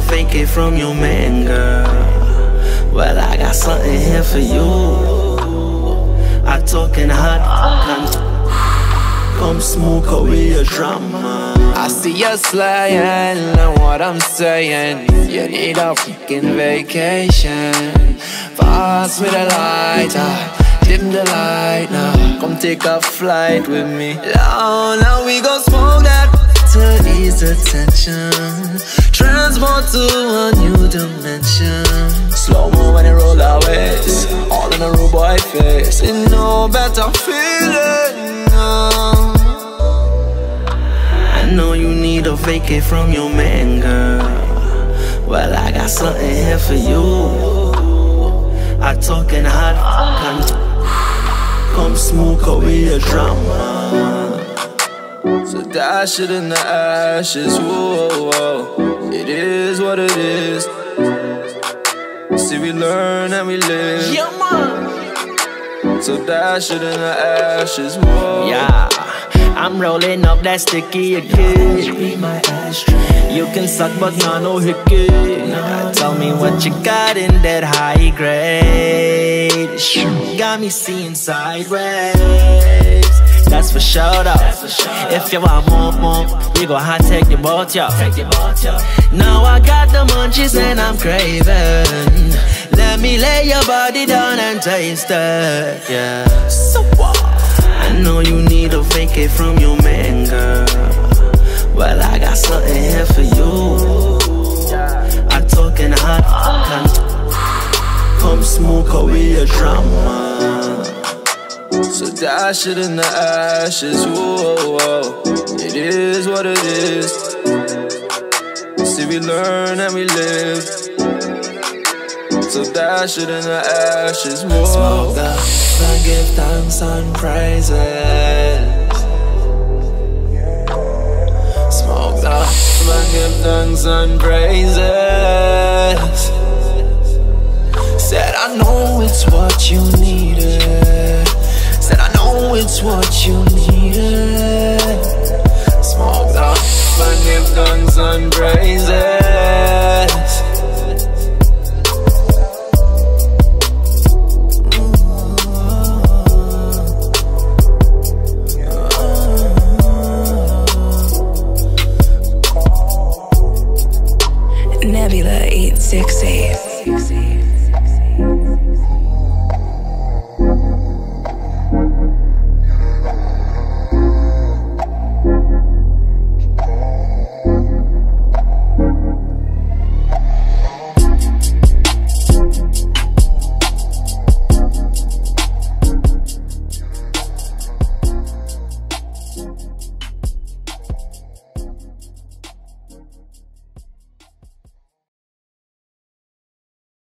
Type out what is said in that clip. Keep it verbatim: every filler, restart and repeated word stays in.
so fake it from your man, girl. Well, I got something here for you. I talking hot, come, come smoke away your drama. I see you slaying, and what I'm saying, you need a fucking vacation. Fast with a lighter, dim the light now. Come take a flight with me. Oh, now we gon' smoke that to ease the tension. Transport to a new dimension. Slow-mo when it roll our waist, all in a rude boy face. Ain't no better feeling now. I know you need a vacate from your man, girl. Well, I got something here for you. I talking hot, come, come smoke away your drama. So dash it in the ashes, whoa, whoa. It is what it is. See, we learn and we live. Yeah, man. So dash it in the ashes, whoa. Yeah, I'm rolling up that sticky again. You can suck, but not no hickey. Tell me what you got in that high grade. Got me seeing sideways. That's for sure though. If you want more, more, we gon' hot take the boat, yo. Now I got the munchies and I'm craving. Let me lay your body down and taste it, yeah. So what? I know you need a vacate from your man, girl. Well, I got something here for you. I talking hot, come, come smoke away your drama. So dash it in the ashes, whoa, whoa. It is what it is. See, we learn and we live. So dash it in the ashes, whoa. Smoke the and give thanks and praises. Smoke the and give thanks and praises. Said I know it's what you needed. Said I know it's what you needed. Smoke up and give guns and praises. Nebula eight six eight.